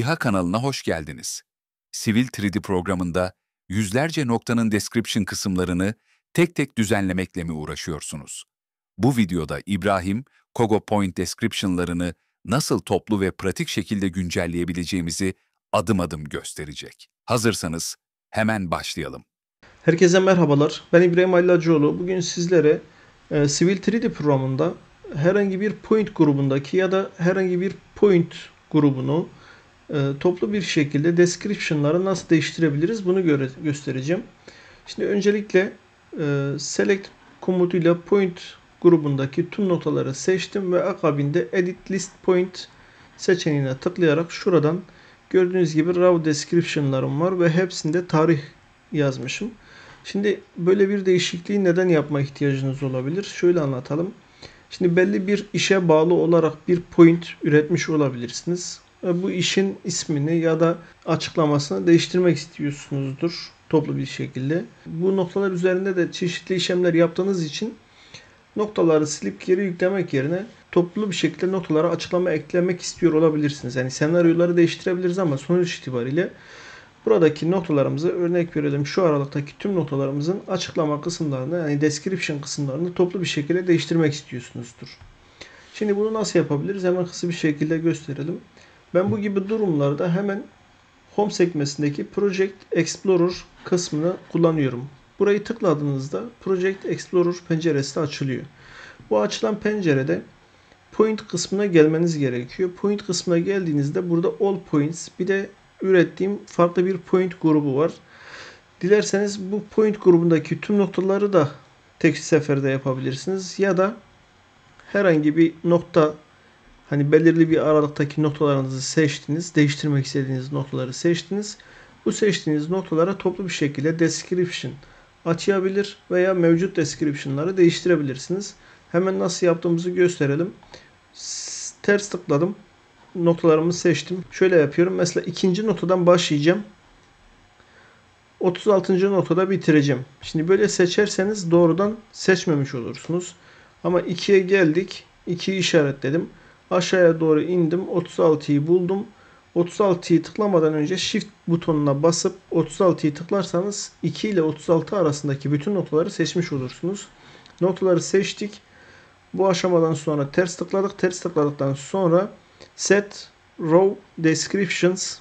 İHA kanalına hoş geldiniz. Civil 3D programında yüzlerce noktanın description kısımlarını tek tek düzenlemekle mi uğraşıyorsunuz? Bu videoda İbrahim, Kogo Point description'larını nasıl toplu ve pratik şekilde güncelleyebileceğimizi adım adım gösterecek. Hazırsanız hemen başlayalım. Herkese merhabalar. Ben İbrahim Aylaçoğlu. Bugün sizlere Civil 3D programında herhangi bir point grubundaki ya da herhangi bir point grubunu toplu bir şekilde description'ları nasıl değiştirebiliriz bunu göstereceğim. Şimdi öncelikle select komutuyla point grubundaki tüm noktaları seçtim ve akabinde edit list point seçeneğine tıklayarak şuradan gördüğünüz gibi raw description'larım var ve hepsinde tarih yazmışım. Şimdi böyle bir değişikliği neden yapma ihtiyacınız olabilir? Şöyle anlatalım. Şimdi belli bir işe bağlı olarak bir point üretmiş olabilirsiniz. Bu işin ismini ya da açıklamasını değiştirmek istiyorsunuzdur toplu bir şekilde. Bu noktalar üzerinde de çeşitli işlemler yaptığınız için noktaları silip geri yüklemek yerine toplu bir şekilde noktalara açıklama eklemek istiyor olabilirsiniz. Yani senaryoları değiştirebiliriz ama sonuç itibariyle buradaki noktalarımızı örnek verelim. Şu aralıktaki tüm noktalarımızın açıklama kısımlarını yani description kısımlarını toplu bir şekilde değiştirmek istiyorsunuzdur. Şimdi bunu nasıl yapabiliriz? Hemen hızlı bir şekilde gösterelim. Ben bu gibi durumlarda hemen Home sekmesindeki Project Explorer kısmını kullanıyorum. Burayı tıkladığınızda Project Explorer penceresi açılıyor. Bu açılan pencerede Point kısmına gelmeniz gerekiyor. Point kısmına geldiğinizde burada All Points bir de ürettiğim farklı bir point grubu var. Dilerseniz bu point grubundaki tüm noktaları da tek seferde yapabilirsiniz. Ya da herhangi bir nokta hani belirli bir aralıktaki noktalarınızı seçtiniz. Değiştirmek istediğiniz noktaları seçtiniz. Bu seçtiğiniz noktalara toplu bir şekilde description açabilir veya mevcut description'ları değiştirebilirsiniz. Hemen nasıl yaptığımızı gösterelim. Ters tıkladım. Noktalarımı seçtim. Şöyle yapıyorum. Mesela ikinci noktadan başlayacağım. 36. noktada bitireceğim. Şimdi böyle seçerseniz doğrudan seçmemiş olursunuz. Ama 2'ye geldik. 2'yi işaretledim. Aşağıya doğru indim. 36'yı buldum. 36'yı tıklamadan önce Shift butonuna basıp 36'yı tıklarsanız 2 ile 36 arasındaki bütün noktaları seçmiş olursunuz. Noktaları seçtik. Bu aşamadan sonra ters tıkladık. Ters tıkladıktan sonra Set Row Descriptions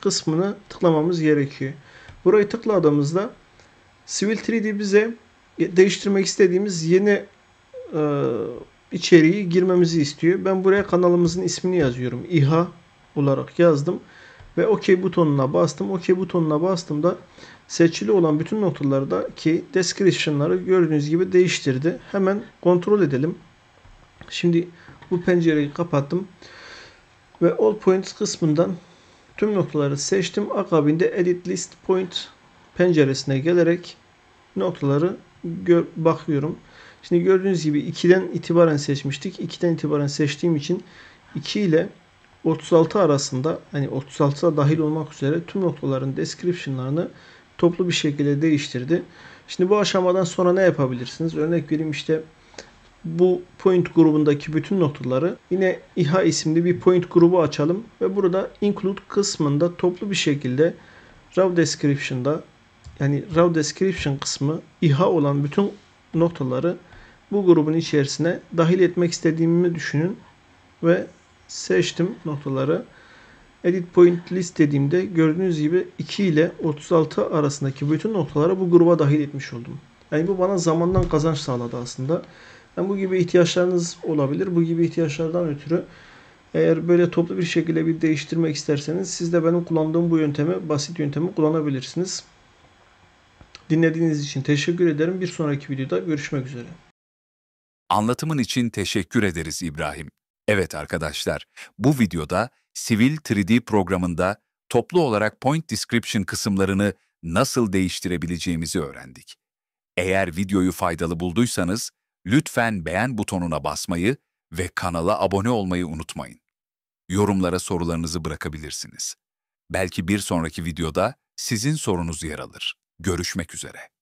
kısmını tıklamamız gerekiyor. Burayı tıkladığımızda Civil 3D bize değiştirmek istediğimiz yeni içeriği girmemizi istiyor. Ben buraya kanalımızın ismini yazıyorum. İHA olarak yazdım. Ve OK butonuna bastım. OK butonuna bastığımda seçili olan bütün noktalardaki description'ları gördüğünüz gibi değiştirdi. Hemen kontrol edelim. Şimdi bu pencereyi kapattım. Ve All Points kısmından tüm noktaları seçtim. Akabinde Edit List Point penceresine gelerek noktaları bakıyorum. Şimdi gördüğünüz gibi 2'den itibaren seçmiştik. 2'den itibaren seçtiğim için 2 ile 36 arasında hani 36'a dahil olmak üzere tüm noktaların description'larını toplu bir şekilde değiştirdi. Şimdi bu aşamadan sonra ne yapabilirsiniz? Örnek vereyim işte bu point grubundaki bütün noktaları yine İHA isimli bir point grubu açalım ve burada include kısmında toplu bir şekilde raw description'da yani raw description kısmı İHA olan bütün noktaları bu grubun içerisine dahil etmek istediğimi düşünün ve seçtim noktaları. Edit point list dediğimde gördüğünüz gibi 2 ile 36 arasındaki bütün noktaları bu gruba dahil etmiş oldum. Yani bu bana zamandan kazanç sağladı aslında. Yani bu gibi ihtiyaçlarınız olabilir. Bu gibi ihtiyaçlardan ötürü eğer böyle toplu bir şekilde bir değiştirmek isterseniz siz de benim kullandığım bu yöntemi, basit yöntemi kullanabilirsiniz. Dinlediğiniz için teşekkür ederim. Bir sonraki videoda görüşmek üzere. Anlatımın için teşekkür ederiz İbrahim. Evet arkadaşlar, bu videoda Civil 3D programında toplu olarak point description kısımlarını nasıl değiştirebileceğimizi öğrendik. Eğer videoyu faydalı bulduysanız lütfen beğen butonuna basmayı ve kanala abone olmayı unutmayın. Yorumlara sorularınızı bırakabilirsiniz. Belki bir sonraki videoda sizin sorunuz yer alır. Görüşmek üzere.